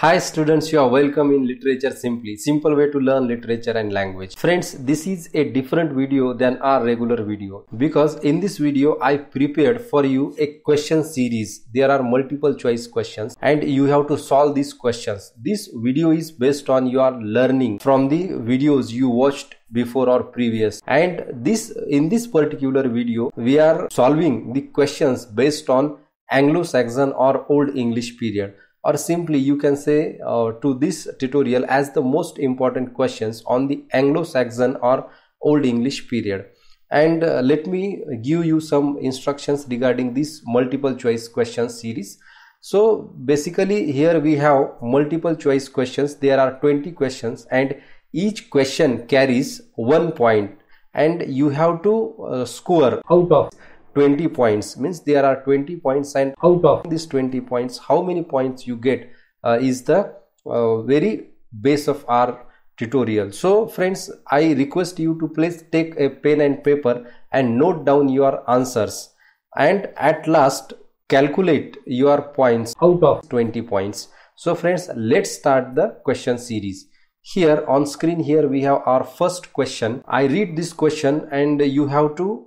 Hi students, you are welcome in Literature Simply, simple way to learn literature and language. Friends, this is a different video than our regular video because in this video I prepared for you a question series. There are multiple choice questions and you have to solve these questions. This video is based on your learning from the videos you watched before or previous, and in this particular video we are solving the questions based on Anglo-Saxon or Old English period. Or simply you can say to this tutorial as the most important questions on the Anglo-Saxon or Old English period. And let me give you some instructions regarding this multiple choice question series. So basically here we have multiple choice questions. There are 20 questions and each question carries 1 point and you have to score out of 20 points, means there are 20 points and out of these 20 points how many points you get is the very base of our tutorial. So friends, I request you to please take a pen and paper and note down your answers and at last calculate your points out of 20 points. So friends, let's start the question series. Here on screen here we have our first question. I read this question and you have to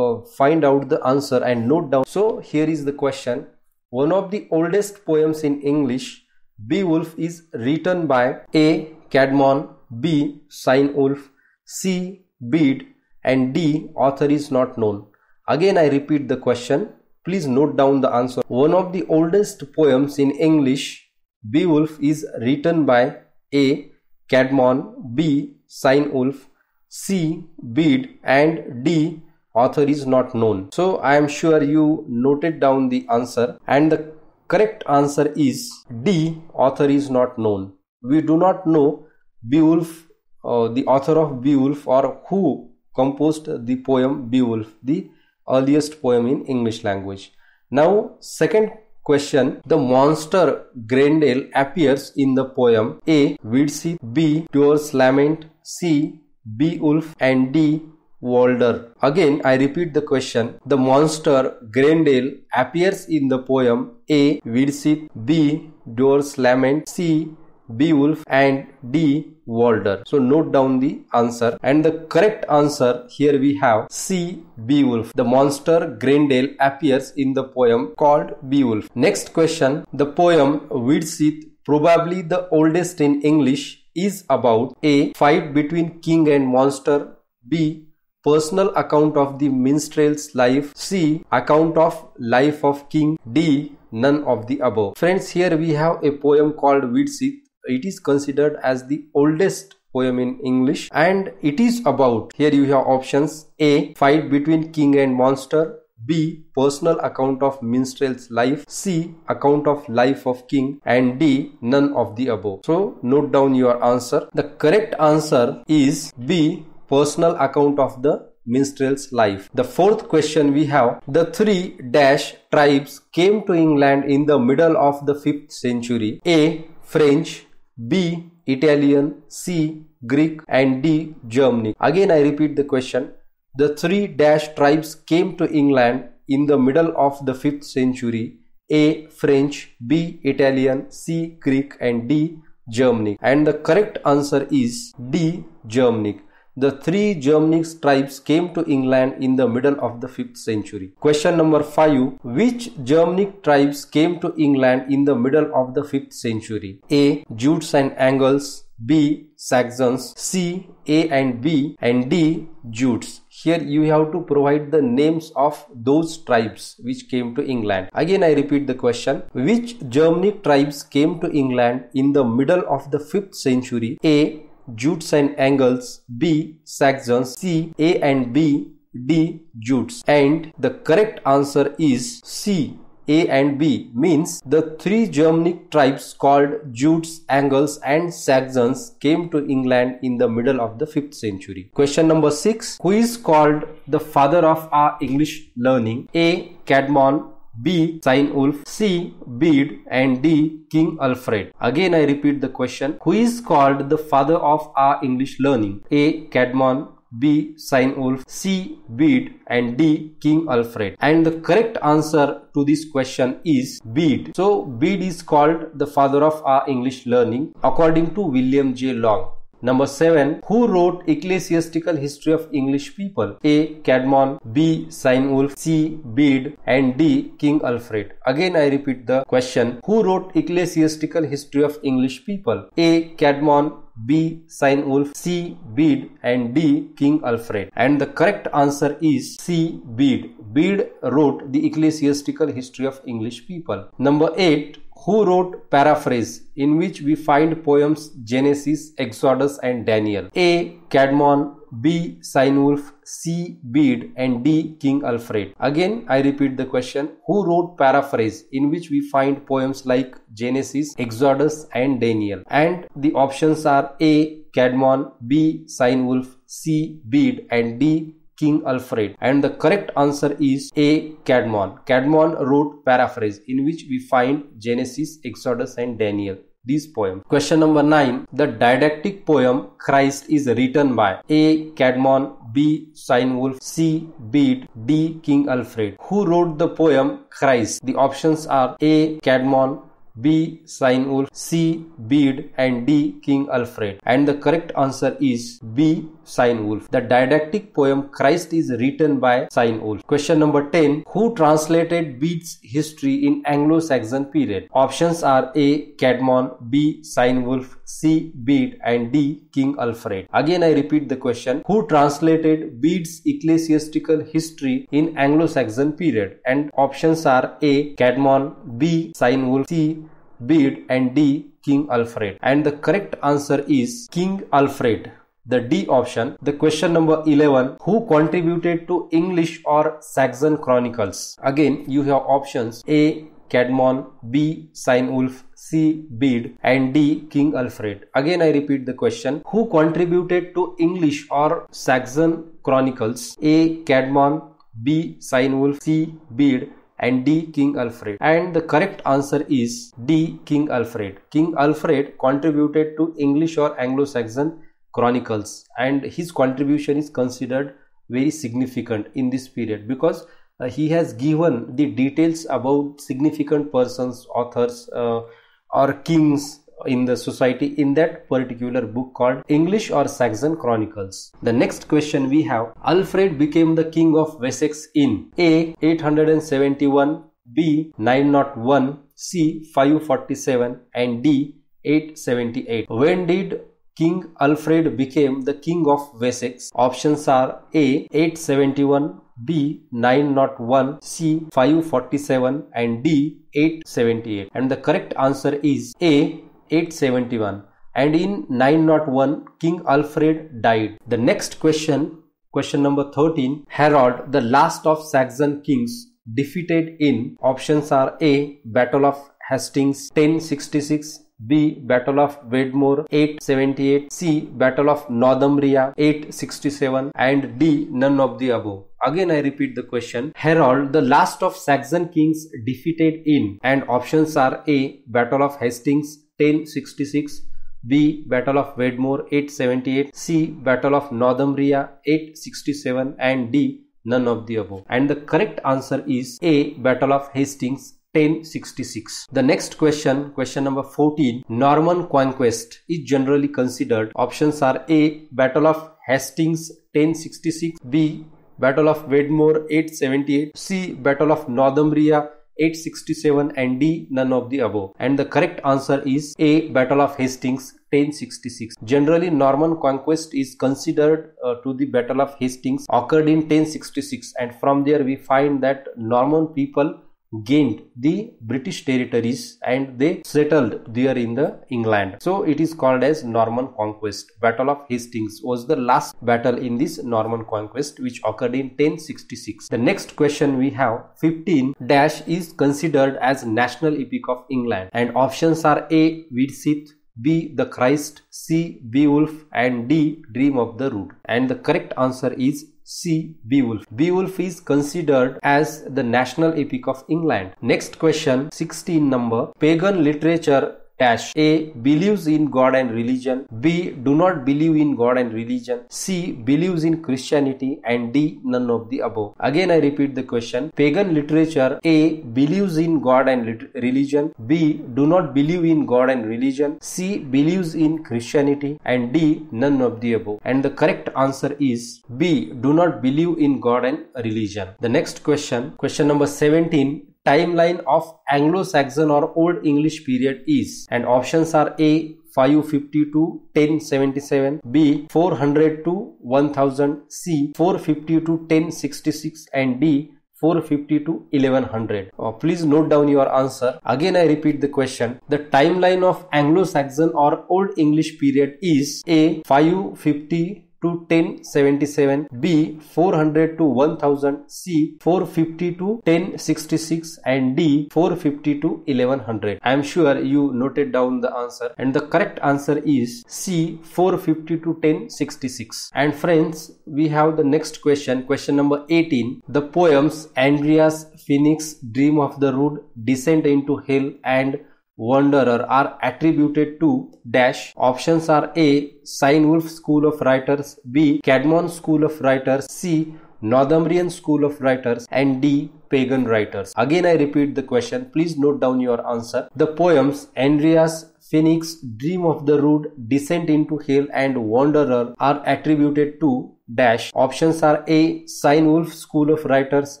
find out the answer and note down. So here is the question. One of the oldest poems in English, Beowulf, is written by A. Caedmon, B. Cynewulf, C. Bede, and D. Author is not known. Again I repeat the question. Please note down the answer. One of the oldest poems in English, Beowulf, is written by A. Caedmon, B. Cynewulf, C. Bede, and D. Author is not known. So I am sure you noted down the answer, and the correct answer is D. Author is not known. We do not know Beowulf, the author of Beowulf, or who composed the poem Beowulf, the earliest poem in English language. Now second question. The monster Grendel appears in the poem A. Widsith, B. Deor's Lament, C. Beowulf, and D. Wanderer. Again I repeat the question. The monster Grendel appears in the poem A. Widsith, B. Deor's Lament, C. Beowulf, and D. Wanderer. So note down the answer, and the correct answer here we have C. Beowulf. The monster Grendel appears in the poem called Beowulf. Next question. The poem Widsith, probably the oldest in English, is about A. Fight between king and monster, B. Personal account of the minstrel's life, C. Account of life of king, D. None of the above. Friends, here we have a poem called Widsith. It is considered as the oldest poem in English, and it is about, here you have options, A. Fight between king and monster, B. Personal account of minstrel's life, C. Account of life of king, and D. None of the above. So note down your answer. The correct answer is B. Personal account of the minstrel's life. The fourth question we have. The three dash tribes came to England in the middle of the 5th century. A. French, B. Italian, C. Greek, and D. Germanic. Again I repeat the question. The three dash tribes came to England in the middle of the 5th century. A. French, B. Italian, C. Greek, and D. Germanic. And the correct answer is D. Germanic. The three Germanic tribes came to England in the middle of the 5th century. Question number 5. Which Germanic tribes came to England in the middle of the 5th century? A. Jutes and Angles, B. Saxons, C. A and B, and D. Jutes. Here you have to provide the names of those tribes which came to England. Again I repeat the question. Which Germanic tribes came to England in the middle of the 5th century? A. Jutes and Angles, B. Saxons, C. A and B, D. Jutes. And the correct answer is C. A and B, means the three Germanic tribes called Jutes, Angles, and Saxons came to England in the middle of the 5th century. Question number 6. Who is called the father of our English learning? A. Caedmon, B. Cynewulf, C. Bede, and D. King Alfred. Again I repeat the question. Who is called the father of our English learning? A. Caedmon, B. Cynewulf, C. Bede, and D. King Alfred. And the correct answer to this question is Bede. So Bede is called the father of our English learning according to William J. Long. Number 7. Who wrote Ecclesiastical History of English People? A. Caedmon, B. Cynewulf, C. Bede, and D. King Alfred. Again I repeat the question. Who wrote Ecclesiastical History of English People? A. Caedmon, B. Cynewulf, C. Bede, and D. King Alfred. And the correct answer is C. Bede. Bede wrote the Ecclesiastical History of English People. Number 8. Who wrote Paraphrase, in which we find poems Genesis, Exodus, and Daniel? A. Caedmon, B. Cynewulf, C. Bede, and D. King Alfred. Again, I repeat the question. Who wrote Paraphrase, in which we find poems like Genesis, Exodus, and Daniel? And the options are A. Caedmon, B. Cynewulf, C. Bede, and D. King Alfred. And the correct answer is A. Caedmon. Caedmon wrote Paraphrase, in which we find Genesis, Exodus, and Daniel, these poems. Question number 9. The didactic poem Christ is written by A. Caedmon, B. Cynewulf, C. Bede, D. King Alfred. Who wrote the poem Christ? The options are A. Caedmon, B. Cynewulf, C. Bede, and D. King Alfred. And the correct answer is B. Cynewulf. The didactic poem Christ is written by Cynewulf. Question number 10. Who translated Bede's history in Anglo-Saxon period? Options are A. Caedmon, B. Cynewulf, C. Bede, and D. King Alfred. Again I repeat the question. Who translated Bede's Ecclesiastical History in Anglo-Saxon period? And options are A. Caedmon, B. Cynewulf, C. Bede, and D. King Alfred. And the correct answer is King Alfred, the D option. The question number 11. Who contributed to English or Saxon chronicles? Again you have options A. Caedmon, B. Cynewulf, C. Bede, and D. King Alfred. Again I repeat the question. Who contributed to English or Saxon chronicles? A. Caedmon, B. Cynewulf, C. Bede, and D. King Alfred. And the correct answer is D. King Alfred. King Alfred contributed to English or Anglo-Saxon chronicles, and his contribution is considered very significant in this period because he has given the details about significant persons, authors, or kings in the society in that particular book called English or Saxon Chronicles. The next question we have. Alfred became the king of Wessex in A. 871, B. 901, C. 547, and D. 878. When did King Alfred became the king of Wessex? Options are A. 871, B. 901, C. 547, and D. 878. And the correct answer is A. 871. And in 901 King Alfred died. The next question, question number 13. Harold, the last of Saxon kings, defeated in, options are A. Battle of Hastings 1066, B. Battle of Wedmore 878, C. Battle of Northumbria 867, and D. None of the above. Again I repeat the question. Harold, the last of Saxon kings, defeated in, and options are A. Battle of Hastings 1066, B. Battle of Wedmore 878, C. Battle of Northumbria 867, and D. None of the above. And the correct answer is A. Battle of Hastings 1066. The next question, question number 14. Norman Conquest is generally considered. Options are A. Battle of Hastings 1066, B. Battle of Wedmore 878, C. Battle of Northumbria 867, and D. None of the above. And the correct answer is A. Battle of Hastings 1066. Generally Norman Conquest is considered to the Battle of Hastings occurred in 1066, and from there we find that Norman people gained the British territories and they settled there in the England. So it is called as Norman Conquest. Battle of Hastings was the last battle in this Norman Conquest, which occurred in 1066. The next question we have. 15. Dash is considered as national epic of England, and options are A. Widsith, B. The Christ, C. Beowulf, and D. Dream of the Rood. And the correct answer is C. Beowulf. Beowulf is considered as the national epic of England. Next question, 16 number. Pagan literature dash A. Believes in God and religion. B. Do not believe in God and religion. C. Believes in Christianity. And D. None of the above. Again I repeat the question. Pagan literature. A. Believes in God and religion. B. Do not believe in God and religion. C. Believes in Christianity. And D. None of the above. And the correct answer is B. Do not believe in God and religion. The next question. Question number 17. Timeline of Anglo-Saxon or Old English period is, and options are A. 550 to 1077, B. 400 to 1000, C. 450 to 1066, and D. 450 to 1100. Please note down your answer. Again I repeat the question. The timeline of Anglo-Saxon or Old English period is A. 550 to 1077, B. 400 to 1000, C. 450 to 1066, and D. 450 to 1100. I am sure you noted down the answer, and the correct answer is C. 450 to 1066. And friends, we have the next question. Question number 18. The poems Andreas, Phoenix, Dream of the Rood, Descent into Hell, and Wanderer are attributed to dash. Options are A. Cynewulf School of Writers, B. Caedmon School of Writers, C. Northumbrian School of Writers, and D. Pagan Writers. Again I repeat the question. Please note down your answer. The poems Andreas, Phoenix, Dream of the Rood, Descent into Hell, and Wanderer are attributed to dash. Options are A. Cynewulf School of Writers,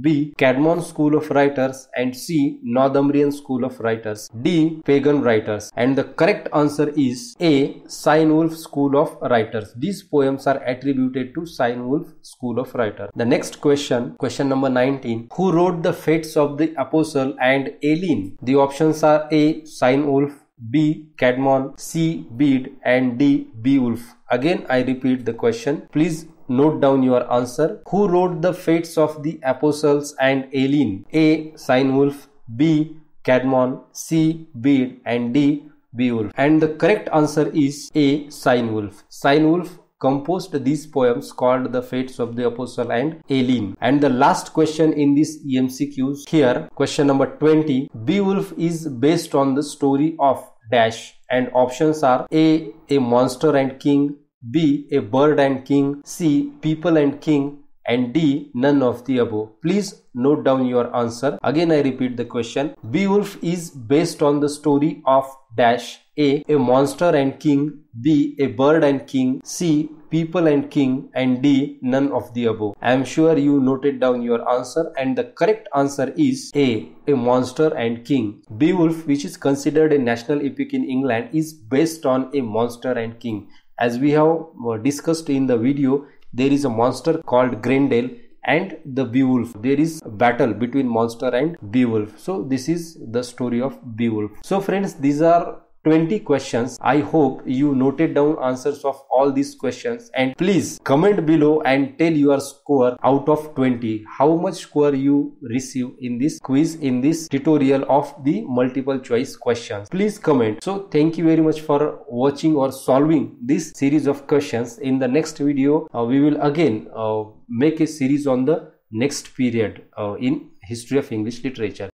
B. Caedmon School of Writers, and C. Northumbrian School of Writers, D. Pagan Writers. And the correct answer is A. Cynewulf School of Writers. These poems are attributed to Cynewulf School of Writers. The next question, question number 19. Who wrote the Fates of the Apostles and Aileen? The options are A. Cynewulf, B. Caedmon, C. Bede, and D. Beowulf. Again I repeat the question. Please note down your answer. Who wrote the Fates of the Apostles and Aileen? A. Cynewulf, B. Caedmon, C. Bede, and D. Beowulf. And the correct answer is A. Cynewulf. Cynewulf composed these poems called the Fates of the Apostle and Aileen. And the last question in this EMCQs here, question number 20. Beowulf is based on the story of dash, and options are A. A monster and king, B. A bird and king, C. People and king, and D. None of the above. Please note down your answer. Again I repeat the question. Beowulf is based on the story of dash, A. A monster and king, B. A bird and king, C. People and king, and D. None of the above. I am sure you noted down your answer, and the correct answer is A. A monster and king. Beowulf, which is considered a national epic in England, is based on a monster and king. As we have discussed in the video, there is a monster called Grendel and the Beowulf. There is a battle between monster and Beowulf. So this is the story of Beowulf. So friends, these are 20 questions. I hope you noted down answers of all these questions, and please comment below and tell your score out of 20. How much score you receive in this quiz, in this tutorial of the multiple choice questions. Please comment. So thank you very much for watching or solving this series of questions. In the next video, we will again make a series on the next period in history of English literature.